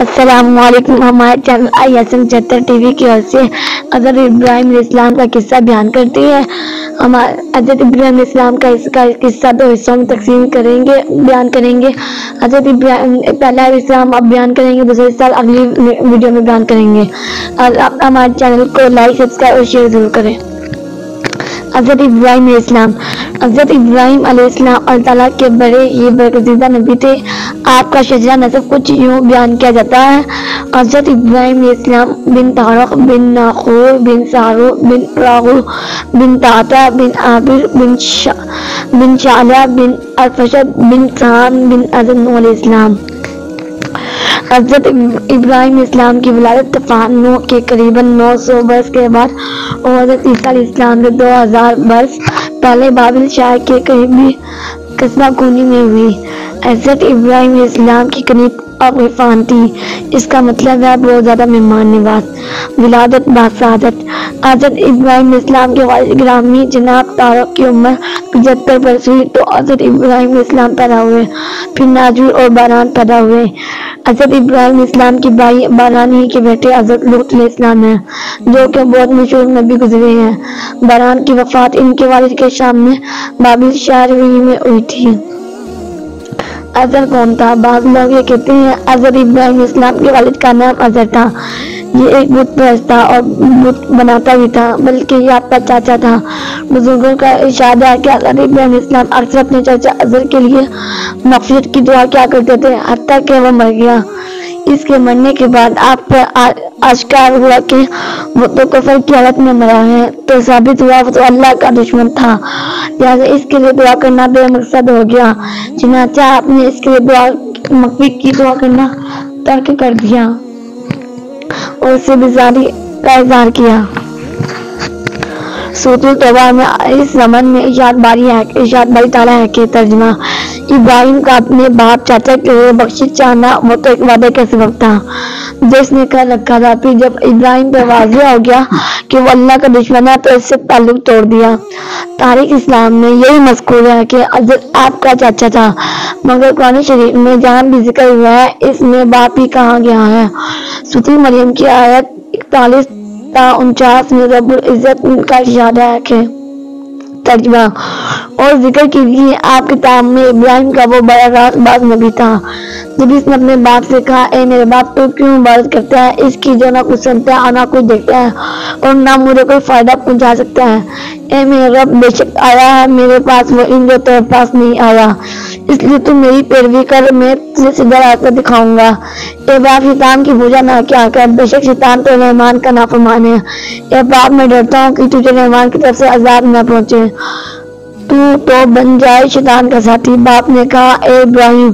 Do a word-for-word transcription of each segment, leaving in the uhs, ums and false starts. अस्सलामुअलैकुम। हमारे channel I S M Chatra TV की ओर से हज़रत इब्राहिम इस्लाम का किस्सा बयान करती है। हमारे हज़रत इब्राहिम इस्लाम का इसका किस्सा दो हिस्सों में तकसीम करेंगे बयान करेंगे। हज़रत इब्राहिम पहला इस्लाम अब बयान करेंगे, दूसरे साल अगली वीडियो में बयान करेंगे। और आप हमारे चैनल को लाइक सब्सक्राइब और शेयर जरूर करें। हज़रत इब्राहिम इस्लाम हज़रत इब्राहिम अलैहिस्सलाम अल्लाह ताला के बड़े ही बरकतीदा नबी थे। आपका शजरा नसब कुछ यूँ बयान किया जाता है। हज़रत इब्राहिम अलैहिस्सलाम बिन तारक बिन नाखूर बिन सारू बिन रागू बिन ताता बिन आबिर बिन शा बिन शाला बिन अरफशद बिन साम बिन अज़म अलैहिस्सलाम। हज़रत इब्राहिम इस्लाम की विलादत तफानो के करीबन नौ सौ वर्ष के बाद और हज़रत ईसा इस्लाम के दो हज़ार वर्ष पहले बाबिल शहर के करीबी कस्बा कूनी में हुई। हज़रत इब्राहिम इस्लाम की करीब अब इफान थी, इसका मतलब है बहुत ज़्यादा मेहमान नवाज। विलादत बासादत हज़रत इब्राहिम इस्लाम के वालिद ग्रामी जनाब तारक की उम्र पचहत्तर वर्ष हुई तो हज़रत इब्राहिम इस्लाम पैदा हुए। फिर नाजूर और बारान पैदा हुए। हज़रत इब्राहिम इस्लाम की भाई बारान ही के बेटे हज़रत लूत अलैहिस्सलाम हैं, जो कि बहुत मशहूर नबी गुजरे हैं। बारान की वफात इनके वालिद के शाम में बाबिल शहर में हुई थी। अज़र कौन था? बाद लोग ये कहते हैं हज़रत इब्राहिम इस्लाम के वालिद का नाम अज़र था। ये एक बुत परस्त था और बुत बनाता भी था, बल्कि ये आपका चाचा था। बुजुर्गों का इशारा है कि हज़रत इब्राहिम इस्लाम अक्सर अपने चाचा अज़र के लिए मग़फ़िरत की दुआ क्या करते थे, हत्ता कि वह मर गया। इसके मरने के बाद आप आश्कार हुआ कि वो तो कुफ़्र की हालत में मरा है, तो साबित हुआ वो तो अल्लाह का दुश्मन था, लिहाजा इसके लिए दुआ करना बेमकसद हो गया। चुनांचे आपने इसके लिए दुआ मग़फ़िरत की दुआ करना तर्क कर दिया और उससे बेजारी का इजहार किया। सूरतुल तौबा में इस ज़मन में इरशाद बारी है इरशाद बारी ताला है कि तर्जुमा इब्राहिम का अपने बाप चाचा के लिए बख्शिश चाहना वो तो एक वादे का सबब था जिसने कर रखा था। फिर जब इब्राहिम पर वाज़ेह हो गया कि वो अल्लाह का दुश्मन है तो इससे ताल्लुक तोड़ दिया। तारीख इस्लाम में यही मज़कूर है कि हज़रत आपका चाचा था, मगर कुरान शरीफ में जहाँ भी जिक्र हुआ है इसमें बाप ही कहा गया है। सूरह मरियम की आयत इकतालीस ता उनचास में रब्बुल इज़्ज़त का इशारा है कि तर्जुमा और जिक्र कीजिए आपके ताम में इब्राहिम का वो बड़ा रात बात नबी था। जब इसने अपने बाप से कहा ए मेरे बाप तो क्यों इबादत करता है इसकी जो ना कुछ सुनता है और ना कुछ देखता है और ना मुझे कोई फायदा पहुंचा सकता है, ए मेरे रब बेशक आया है मेरे पास वो इन जो तेरे पास नहीं आया, इसलिए तुम मेरी पैरवी कर मैं तुझे सीधा रास्ता दिखाऊंगा। ए बाप शैतान की पूजा ना क्या कर, बेशक शैतान तो रहमान का नाफरमान है। ए बाप मैं डरता हूँ कि तुझे रहमान की तरफ से अजाब ना पहुंचे, तू तो बन जाए शैतान का साथी। बाप ने कहा ए इब्राहिम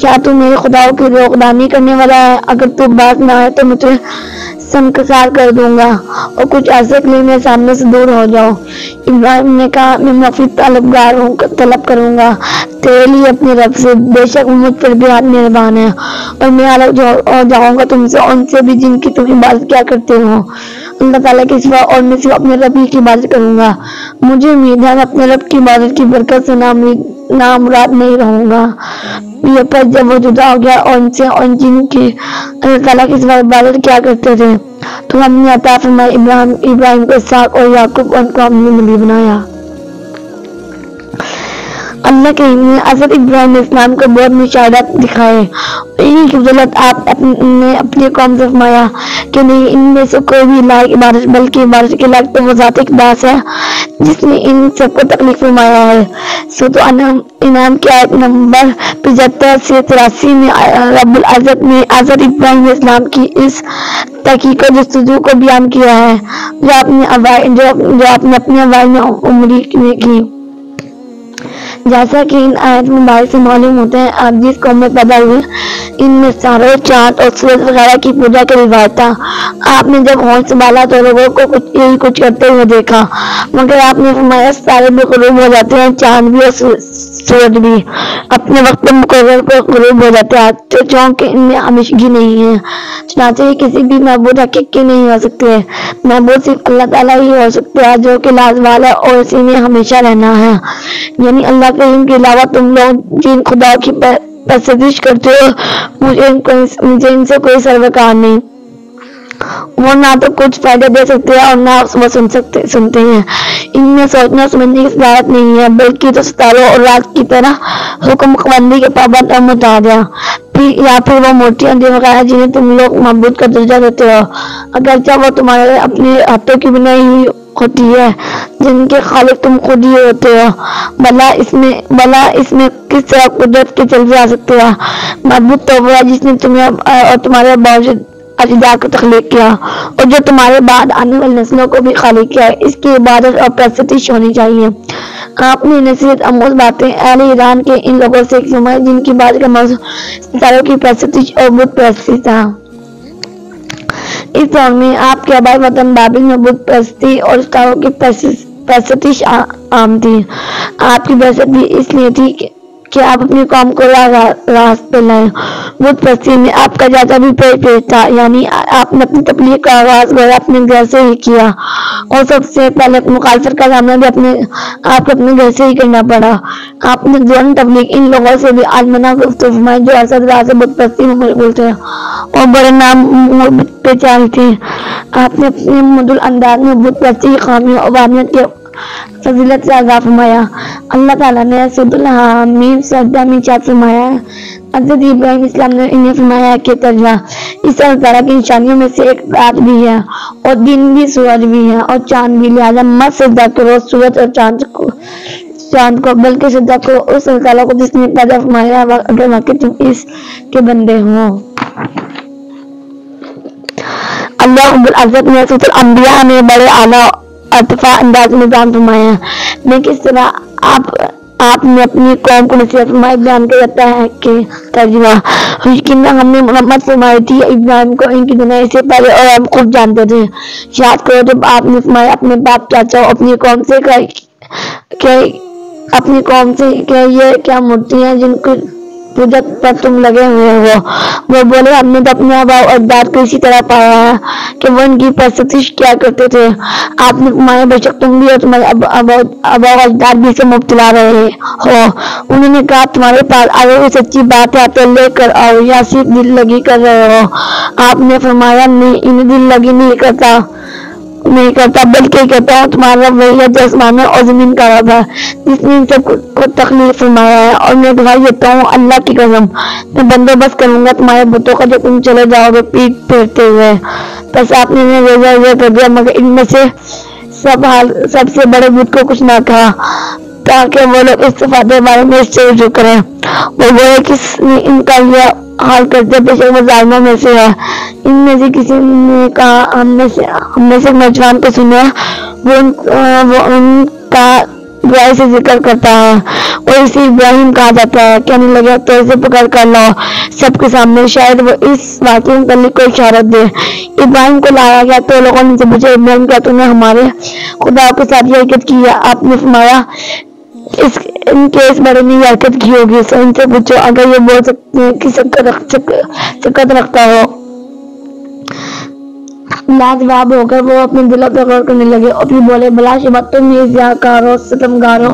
क्या तू मेरे खुदाओं की रोकदानी करने वाला है? अगर तू बात ना आए तो मुझे शर्मसार कर दूंगा और कुछ ऐसे के लिए मेरे सामने से दूर हो जाओ। इब्राहिम ने कहा मैं माफी तलबगार हूँ तलब करूंगा तेरे लिए अपने रब से, बेशक मुझ पर बेहद मेहरबान है और मैं अलग हो जाऊंगा तुमसे उनसे भी जिनकी तुम इबादत क्या करते हो। अल्लाह ताला के सिवा और मैं सिर्फ अपने रब ही की इबादत करूंगा। मुझे उम्मीद है मैं अपने रब की इबादत की बरकत से ना नामुराद नहीं रहूंगा। ये पर जब वो जुदा हो गया और उनसे और जिनकी अल्लाह ताला के सिवा इबादत क्या करते थे तो हमने अता फरमाया इब्राहिम इब्राहिम को इसहाक और याकूब, उनको हमने नबी बनाया। अल्लाह के ने हज़रत इब्राहिम इस्लाम को बहुत मुशाहदा दिखाए। इन्हीं की बदौलत आप अपने अपने कौम से फरमाया कि नहीं इनमें से कोई भी लायक इबादत बल्कि इबादत के लायक तो वो ज़ात दास है जिसने इन सबको तकलीफ फरमाया है। सूरह अनम इनाम की आयत नंबर पचहत्तर से तिरासी में रब्बुल इज़्ज़त ने हज़रत इब्राहिम इस्लाम की इस तहकीक जस्तजू को बयान किया है जो आपने जो, जो आपने अपने अवाइन उम्री में की। जैसा कि इन आयत मुबारक से मालूम होता है आप जिस कौम में पैदा हुए इनमें सारे चाँद और सूरज वगैरह की पूजा का रिवाज था। आपने जब होश संभाला तो लोगों को कुछ यही कुछ करते हुए देखा, मगर आपने फरमाया सारे भी गुरूब हो जाते हैं, चाँद भी और सूरज भी अपने वक्त पर मुकर्रर पर गुरूब हो जाते हैं, तो चौंक इनमें हमेशगी नहीं है। चुनांचे किसी भी महबूद हकीकी नहीं हो सकते, महबूद सिर्फ अल्लाह ताला ही हो सकता है जो कि लाजवाल है और इसी में हमेशा रहना है। यानी अल्लाह के इनके अलावा तुम लोग जिन खुदा की परस्तिश करते हो, मुझे इनको मुझे इनसे कोई सरोकार नहीं। वो ना तो कुछ फायदा दे सकते हैं और ना वो सुन सकते सुनते हैं। इनमें सोचना समझने की बात नहीं है, बल्कि तो सितारों और रात की तरह हुक्मबंदी के पाबंद और मुताबिया या फिर वो मूर्तियां देवता जिन्हें तुम लोग मबूद का दर्जा देते हो, अगरचे वो तुम्हारे अपने हाथों की बनाई हुई होती है, जिनके खालिक तुम खुद ही होते हो। भला इसमें भला इसमें किस तरह कुदरत के चलते आ सकते हैं। मबूद तो वो जिसने तुम्हें और तुम्हारे बावजूद अजीदा को तख्लीक किया और जो तुम्हारे बाद आने वाली नस्लों को भी खाली किया है, इसकी इबादत और परस्तिश होनी चाहिए। आपने नसीहत आमोज़ बातें अहले ईरान के इन लोगों से सुनी जिनकी बात का मौजू सितारों की परस्तिश और बुत परस्ती था। इस दौर में आपके आबाई वतन बाबिल में बुत परस्ती और सितारों की परस्तिश आम थी। आपकी बरसत भी इसलिए थी कि आप अपनी कौम को रास्ते पे लाए। बुत परस्ती में आपका जाता भी पेट पेट था, यानी आपने अपनी तबलीग का आगाज गया अपने घर से ही किया और सबसे पहले मुखालफत का सामना भी अपने आपको अपने घर से ही करना पड़ा। आपने दौरान तबलीग इन लोगों से भी आलमना गुफ्तगू फरमाई जो असद बुत परस्ती में मशगूल थे और बड़े नाम पे चाल थे। आपने अपने मदुल अंदाज में बुत परस्ती की खामियों और वाहनियत के फजीलत से आगाह फरमाया। अल्लाह ताला ने सदुल हामीम सदा में क्या फरमाया। हजरत इब्राहिम इस्लाम ने इन्हें फरमाया कि तर्जा इस अल्लाह की निशानियों में से एक रात भी है और दिन भी, सूरज भी है और चांद भी। लिहाजा मत सजदा करो सूरज और चांद को चांद को बल्कि सजदा करो उस अल्लाह को जिसने पैदा फरमाया, अगर वाकई तुम इसके बंदे हो। अल्लाह रब्बुल इज्जत ने सूरह अल-अंबिया में बड़े आला अतफा अंदाज में बयान फरमाया मैं किस तरह आप आपने अपनी कौम को नसीहत फरमाई। बयान किया जाता है कि तर्जुमा यकीनन हमने मुहम्मद फरमाई थी इब्राहिम को इनकी दुनिया से पहले और हम खुद जानते थे। याद करो जब आपने फरमाया अपने बाप चाचा अपनी कौम से क्या अपनी कौम से क्या ये क्या मूर्तियां जिनको पूजा पर तुम लगे हुए हो। वो बोले हमने तो अपने आबाओ अजदाद को इसी तरह पाया है कि वो इनकी परस्तिश क्या करते थे। आपने फरमाया बेशक तुम भी और तुम्हारे आबाओ अजदाद भी से मुब्तला रहे हो। उन्होंने कहा तुम्हारे पास अगर वो सच्ची बात है तो लेकर आओ या सिर्फ दिल लगी कर रहे हो। आपने फरमाया नहीं, इन्हें दिल लगी नहीं करता नहीं करता बल्कि कहता हूँ तुम्हारा वही है जो आसमानों और जमीन का रब है जिसने इन सब को तख्लीक फरमाया है। और मैं गवाही देता हूँ अल्लाह की कसम मैं बंदोबस्त करूंगा तुम्हारे बुतों का जो तुम चले जाओगे पीठ फेरते हुए। बस आपने इन्हें रेजा रेजा कर दिया, मगर इनमें से सब हाल सबसे बड़े बुत को कुछ ना कहा ताकि वो लोग इस्तेफादे बारे में इससे रुजू करें। वो बोले किसने इनका यह हाल करते पेशे वो जालिमों में से है। इनमें से किसी ने कहा हमने से हमने से नौजवान को सुना वो वो उनका दुआई से जिक्र करता है और इसे इब्राहिम कहा जाता है। कहने लगे तो इसे पकड़ कर लो सबके सामने, शायद वो इस वाक्य में कोई इशारत दे। इब्राहिम को लाया गया तो लोगों ने पूछा इब्राहिम क्या तुमने हमारे खुदा के साथ ये हरकत की? आपने फरमाया इस इनके इस बारे में हरकत की होगी। सो इनसे पूछो अगर ये बोल सकते हैं कि शक्कत रखता हो। लाजवाब होकर वो अपने दिलों पर गौर करने लगे और फिर बोले भला शुबा तुम ये ज़ियाकारों सितमगारों।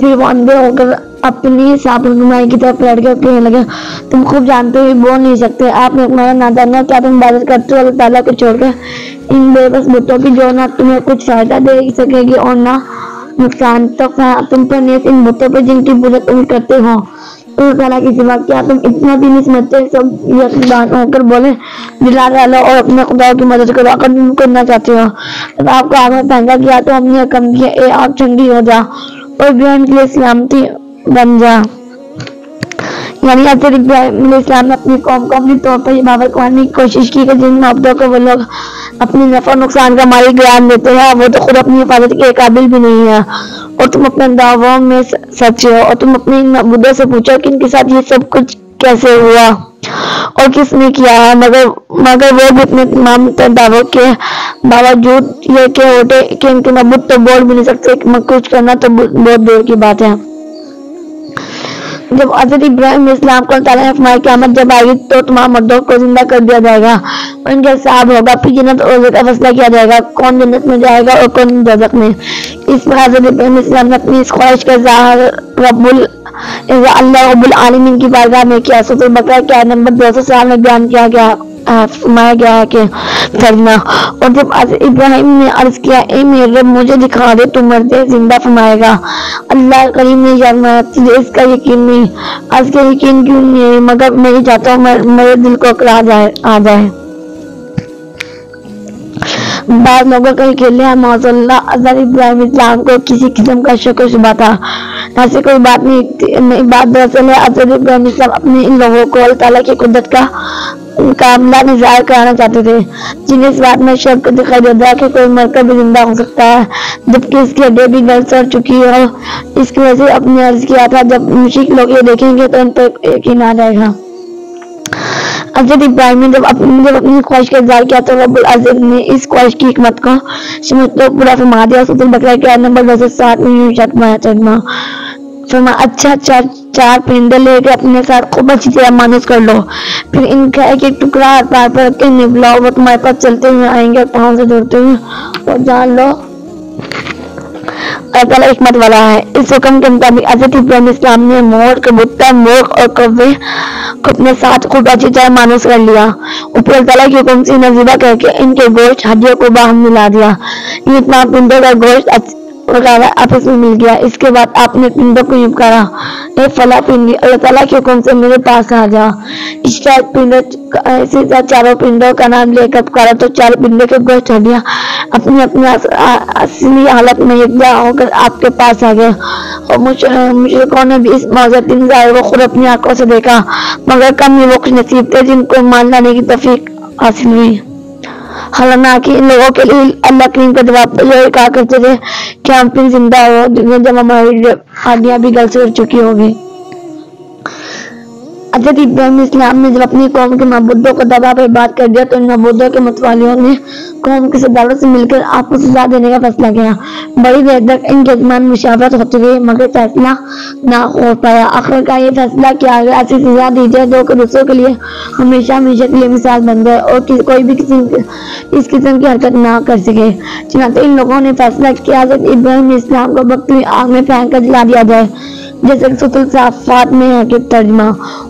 फिर वो अंधे होकर अपनी साफुरनुमाई की तरफ लड़ के कहने लगे तुम खूब जानते हो बोल नहीं सकते। आपने फरमाया नादानियों क्या तुम इबादत करते हो अल्लाह ताला को छोड़कर इन बेबस बुतों की जो ना तुम्हें कुछ फायदा दे सकेगी और ना नुकसान। तो तुम पर नेक इन बुतों पर जिनकी पूजा तुम करते हो अल्लाह के सिवा क्या तुम इतना भी नहीं समझते। सब यकीन होकर बोले दिला डालो और अपने खुदा की मदद करो अगर तुम करना चाहते हो। जब आपको आग महंगा किया तो हमने कम किया ए आग ठंडी हो जा और ग्रहण के लिए सलामती बन जा। यानी हज़रत इब्राहिम इस्लाम ने अपनी कौम को अपनी तौर पर बाबर करवाने की कोशिश की कि जिन मुद्दों को वो लोग अपने नफा नुकसान का मालिक बयान देते हैं वो तो खुद अपनी हिफाजत के काबिल भी नहीं है और तुम अपने दावों में सच्चे हो। और तुम अपने इन मुद्दों से पूछो कि इनके साथ ये सब कुछ कैसे हुआ और किसने किया है, मगर मगर वो भी अपने तमाम दावों के बावजूद ये के होटे कि इनके मबूद तो बोल भी नहीं सकते, कुछ करना तो बहुत दूर की बात है। जब हज़रत इब्राहिम इस्लाम को ताला ने फरमाया क़यामत जब आएगी तो तमाम मुर्दों को जिंदा कर दिया जाएगा और इनका हिसाब होगा, फिर जन्नत और दोज़ख का फैसला किया जाएगा कौन जन्नत में जाएगा और कौन दोज़ख में। इस पर हज़रत इब्राहिम इस्लाम ने अपनी इस ख्वाहिश का इज़हार रब्बुल अल्लाह रब्बुल आलमीन की बारगाह में किया। सूरह बकरा के आयत नंबर दो सौ साल में बयान किया गया फरमाया गया है कि फरमा और जब इब्राहिम ने अर्ज किया ए मेरे रब मुझे दिखा दे तो मरते जिंदा फरमाएगा। अल्लाह करीम ने फरमाया तुझे इसका यकीन नहीं, आज का यकीन क्यों नहीं, मगर मैं ये चाहता हूँ मेरे दिल को कराह जाए आ जाए। बाद लोगों का खेल है माशाल्लाह हज़रत इब्राहिम इस्लाम को किसी किस्म का शक और शुबा था, ऐसी कोई बात नहीं, नहीं बात दरअसल है हज़रत इब्राहिम इस्लाम अपने इन लोगों को अल्लाह ताला की कुदरत का कामला निजार कराना चाहते थे, जिन्हें इस बात में शक दिखाई देता है कि कोई मरकर भी जिंदा हो सकता है जबकि इसकी हड्डी भी गल सड़ चुकी है। इसकी वजह से अपने अर्ज किया था जब मुश्किल लोग ये देखेंगे तो इन पर यकीन आ जाएगा। हज़रत इब्राहिम ने जब अपनी जब अपनी ख्वाहिश का इजहार किया तो रब्बुल अज़ीम ने इस ख्वाहिश की हिकमत को समझकर पूरा फरमा दिया। सूरह बकरा के आयत नंबर दो सौ सात में यूं फरमाया फरमा अच्छा अच्छा चार परिंदे लेकर अपने साथ खूब अच्छी तरह मानूस कर लो, फिर इनका एक एक टुकड़ा हर पार पर रख के निबलाओ, वो तुम्हारे पास चलते हुए आएंगे पाँव से जोड़ते हुए, और जान लो अल्लाह ताला हिकमत वाला है। इस हुक्म के मुताबिक हज़रत इब्राहिम इस्लाम ने मोर कबूतर मोर और कौवे को अपने साथ खूब अच्छी तरह मानूस कर लिया। ऊपर अल्लाह ताला के हुक्म से इन्हें ज़िबा करके इनके गोश्त हड्डियों को बाहम मिला दिया। ये इतना पिंडों का गोश्त वगैरह आपस में मिल गया। इसके बाद आपने पिंडों को यूं पुकारा ए फला पिंडी, अल्लाह ताला के हुक्म से मेरे पास आ जा। इस पिंडों इसी तरह चारों पिंडों का नाम लेकर पुकारा तो चार पिंडों के गोश्त हड्डियाँ अपनी अपनी असली हालत में यकजा होकर आपके पास आ गए। और मुशरिकों ने भी इस मौजूद इंतजार को खुद अपनी आंखों से देखा, मगर कम ही वो खुश नसीब थे जिनको मान लाने की तौफीक हासिल हुई। हालांकि इन लोगों के लिए अल्लाह करीम का जवाब यही कहा करते थे कि हम फिर जिंदा हो जब हमारी हड्डियां भी गल सड़ चुकी होगी। हज़रत इब्राहिम इस्लाम ने जब अपनी कौम के मबूदों को दबा पर बात कर दिया तो इन मबूदों के मतवालियों ने कौम की सदावत से मिलकर आपको सजा देने का फैसला किया। बड़ी देर तक इनके दरमियान मुशावरत होती रही मगर फैसला ना हो पाया। आखिरकार ये फैसला किया गया ऐसी सजा दी जाए जो कि दूसरों के लिए हमेशा हमेशा के लिए मिसाल बन जाए और कि, कोई भी किसी इस किस्म की हरकत ना कर सके। चुनाते इन लोगों ने फैसला किया हज़रत इब्राहिम इस्लाम को वक्त में आग में फेंक कर जला दिया जाए, जैसे सूरह साफ़ात में है कि तर्जमा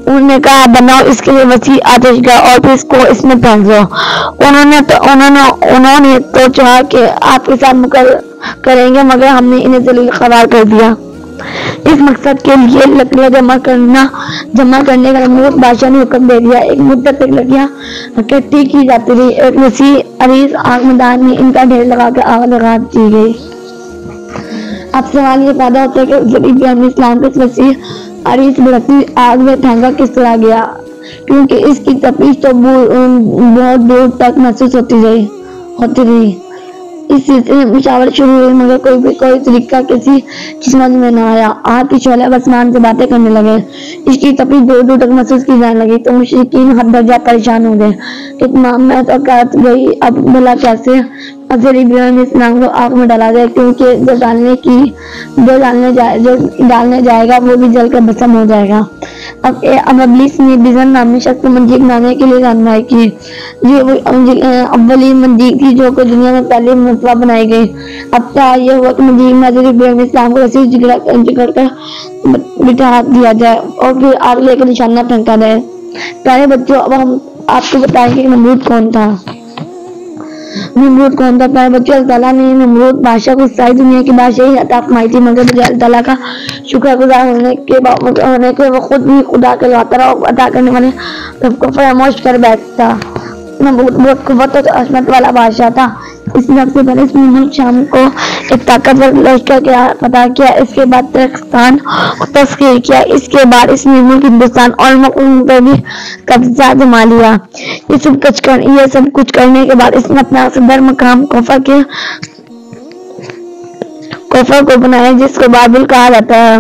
उन्होंने कहा बनाओ इसके लिए वसी आतिशगाह और फिर इसको इसमें फेंक दो। उन्होंने तो उन्होंने उन्होंने तो चाहा कि आपके साथ मुकर्रर करेंगे मगर हमने इन्हें जलील ख़वार कर दिया। इस मकसद के लिए लकड़ियाँ जमा करना जमा करने का नमूद बादशाह ने हुक्म दे दिया। एक मुद्दत तक लकड़ियाँ इकट्ठी की जाती रही। एक वसी अरीज आग मैदान में इनका ढेर लगा कर आग लगा दी गई। अब सवाल ये पैदा होता है कि जब इब्राहिम इस्लाम के वसी अरीज बढ़ती आग में फेंका किस तरह गया, क्योंकि इसकी तपीश तो बहुत दूर तक महसूस होती रही होती रही इस सिलसिले में मुशावरत शुरू हुई मगर कोई भी कोई तरीका किसी की समझ में न आया। आग की शोले आसमान से बातें करने लगे, इसकी तपीश दूर दूर तक महसूस की जाने लगी तो मुशरिकीन हद दर्जा परेशान हो गए। इत्माम में तकरात गई अब भला कैसे हज़रत इब्राहिम इस्लाम को आग में डाला जाए, क्योंकि जो डालने की जो डालने जाए जो डालने जाएगा वो भी जल कर भस्म हो जाएगा। अब अब इब्लीस ने बिजन नामी शख्स को मंजीक बनाने के लिए जानमाई की। ये वो अव्वली मंजीक थी जो को दुनिया में पहले मरतबा बनाई गई। अब तक यह हुआ कि मंजीक में हज़रत इब्राहिम इस्लाम को रस्सी जकड़ कर बिठा दिया जाए और फिर आग लेकर निशाना फेंका जाए। प्यारे बच्चों अब हम आपको बताएंगे कि नमरूद कौन था। निमरूद कौन था प्यारे बच्चों? अल्लाह ताला ने निमरूद बादशाह को सारी दुनिया की बादशाही अता फरमाई थी मगर बजाय अल्लाह ताला का शुक्रगुजार होने के होने के वो खुद भी खुदा के लातरा अदा करने वाले सबको फरामोश कर बैठता। निमरूद बहुत कुव्वत और अजमत वाला बादशाह था। इसने सबसे पहले इसने मुल्क शाम को एक ताकतवर लश्कर का पता किया, इसके बाद तुर्कस्तान तस्खीर किया, इसके बाद इसने मुल्क हिंदुस्तान और मक़ूम पर भी कब्जा जमा लिया। ये सब कुछ कर ये सब कुछ करने के बाद इसने अपना सदर मकाम कोफा के कोफा को बनाया जिसको बाबिल कहा जाता है।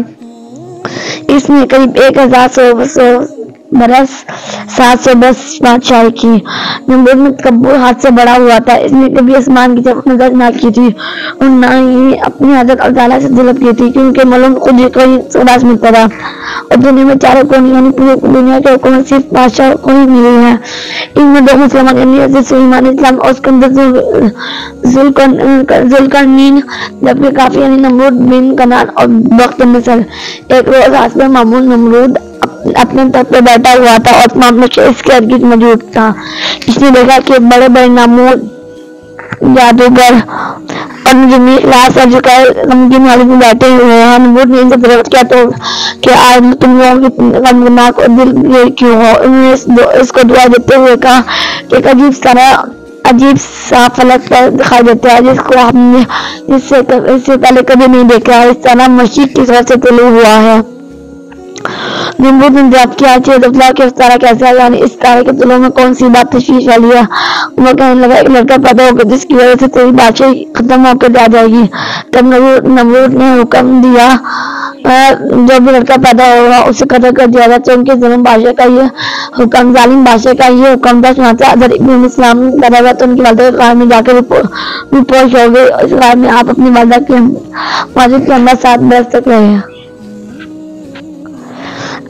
इसमें करीब एक हजार सौ बरस सात सौ दस बादशाही की। निम्रोद में तकब्बुर हाथ से बड़ा हुआ था, इसने कभी आसमान की तरफ नजर ना की थी और ना ही अपनी हजरत अल्लाह ताला से तलब की थी, क्योंकि मालूम खुद सुबास मिलता था और दुनिया में चारों कोने यानी पूरी दुनिया के हुकूमत सिर्फ बादशाह को ही मिली है। इनमें दो मुसलमान सुलेमान इस्लाम और उसके जुल्कर्नैन, जबकि काफी यानी नमरूद बिन कनान और वक्त मिस्र। एक रोज आसमान मामून नमरूद अपने तट पर बैठा हुआ था और तमाम इसके अर्गित मौजूद था। इसने देखा कि बड़े बड़े नामों जादूगर बैठे हुए हैं। नमरूद ने इनसे प्रश्न किया तो कि आज तुम लोगों की गमगनाक और दिल ये क्यों हो? उन्होंने इसको दुआ देते हुए कहा एक अजीब सारा अजीब सा फलक पर दिखाई देता है जिसको हमने इससे इससे पहले कभी नहीं देखा। इस तरह मशीक की तरफ से तलू हुआ है। निम्रूद ने जवाब किया कि इस तारा कैसा है, यानी इस तारे के तुलों में कौन सी बात तशवीश वाली है? वो कहने लगा एक लड़का पैदा होगा जिसकी वजह से तेरी बादशाही खत्म होकर जा जाएगी। तब नमरूद ने हुक्म दिया जो भी लड़का पैदा होगा उसे कत्ल कर दिया जाए। तो उनके ज़ालिम बादशाह का ये हुक्म ज़ालिम बादशाह का ये हुक्म था। सुनाता हज़रत इब्राहिम इस्लाम पैदा हुआ तो उनकी वालदा ग़ार में जाकर बेहोश हो गई। इस ग़ार में आप अपनी वालदा के मौजूद के अंदर सात बरस तक रहे।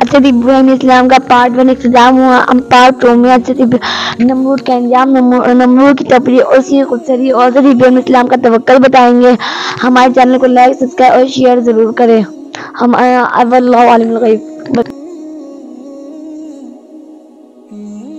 हज़रत इब्राहिम इस्लाम का पार्ट वन इंतजाम हुआ। हम पार्ट टू में हज़रत नमरूद का इंजाम, नमरूद की तफरी और उसकी खुदसरी और हज़रत इब्राहिम इस्लाम का तवक्कल बताएंगे। हमारे चैनल को लाइक, सब्सक्राइब और शेयर ज़रूर करें। हम वल्लाहु आलिमुल ग़ैब।